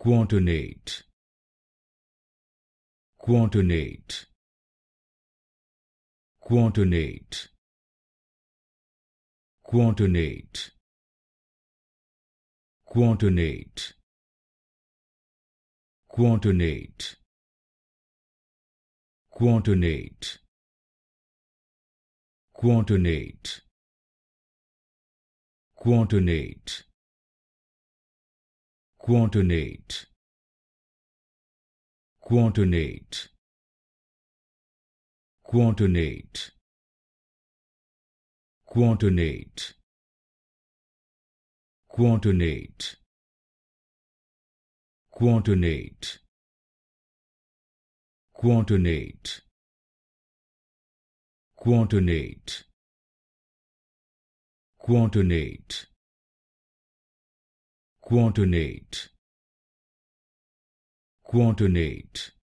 Quaternate. Quaternate. Quaternate. Quaternate. Quaternate. Quaternate. Quaternate. Quaternate. Quaternate. Quaternate. Quaternate. Quaternate. Quaternate. Quaternate. Quaternate. Quaternate. Quaternate. Quaternate. Quaternate. Quaternate.